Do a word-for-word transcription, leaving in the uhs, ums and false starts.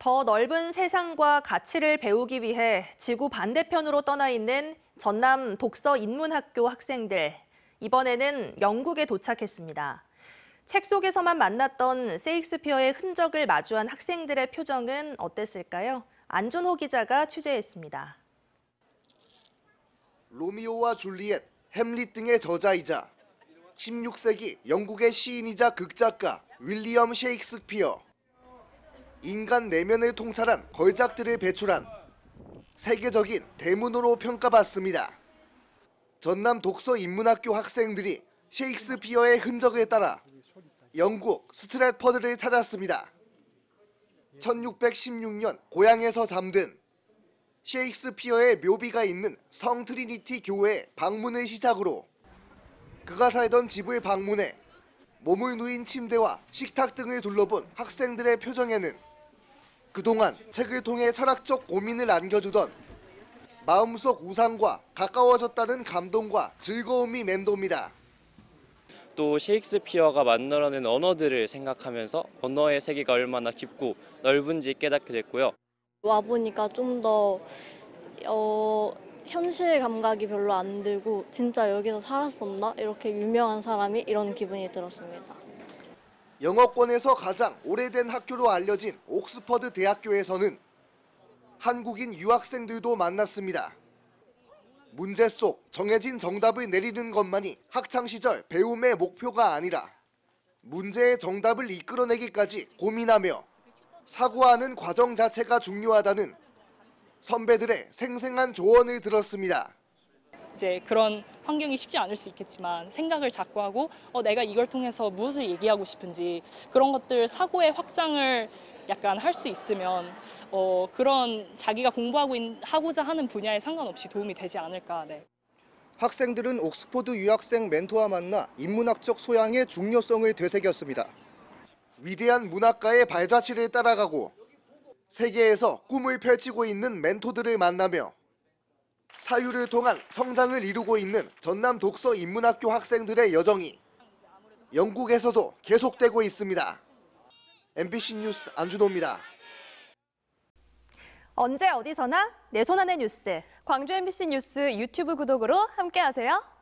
더 넓은 세상과 가치를 배우기 위해 지구 반대편으로 떠나 있는 전남 독서인문학교 학생들. 이번에는 영국에 도착했습니다. 책 속에서만 만났던 셰익스피어의 흔적을 마주한 학생들의 표정은 어땠을까요? 안준호 기자가 취재했습니다. 로미오와 줄리엣, 햄릿 등의 저자이자 십육 세기 영국의 시인이자 극작가 윌리엄 셰익스피어. 인간 내면을 통찰한 걸작들을 배출한 세계적인 대문으로 평가받습니다. 전남 독서인문학교 학생들이 셰익스피어의 흔적을 따라 영국 스트래퍼드를 찾았습니다. 천육백십육 년 고향에서 잠든 셰익스피어의 묘비가 있는 성 트리니티 교회 방문을 시작으로 그가 살던 집을 방문해 몸을 누인 침대와 식탁 등을 둘러본 학생들의 표정에는 그동안 책을 통해 철학적 고민을 안겨주던 마음속 우상과 가까워졌다는 감동과 즐거움이 맴돕니다. 또 셰익스피어가 만들어낸 언어들을 생각하면서 언어의 세계가 얼마나 깊고 넓은지 깨닫게 됐고요. 와보니까 좀 더 어, 현실 감각이 별로 안 들고 진짜 여기서 살았었나? 이렇게 유명한 사람이 이런 기분이 들었습니다. 영어권에서 가장 오래된 학교로 알려진 옥스퍼드 대학교에서는 한국인 유학생들도 만났습니다. 문제 속 정해진 정답을 내리는 것만이 학창시절 배움의 목표가 아니라 문제의 정답을 이끌어내기까지 고민하며 사고하는 과정 자체가 중요하다는 선배들의 생생한 조언을 들었습니다. 이제 그런 환경이 쉽지 않을 수 있겠지만 생각을 자꾸 하고 어, 내가 이걸 통해서 무엇을 얘기하고 싶은지 그런 것들 사고의 확장을 약간 할 수 있으면 어, 그런 자기가 공부하고 있, 하고자 하는 분야에 상관없이 도움이 되지 않을까. 네. 학생들은 옥스퍼드 유학생 멘토와 만나 인문학적 소양의 중요성을 되새겼습니다. 위대한 문학가의 발자취를 따라가고 세계에서 꿈을 펼치고 있는 멘토들을 만나며 사유를 통한 성장을 이루고 있는 전남 독서인문학교 학생들의 여정이 영국에서도 계속되고 있습니다. 엠비씨 뉴스 안준호입니다. 언제 어디서나 내 손안의 뉴스. 광주 엠비씨 뉴스 유튜브 구독으로 함께하세요.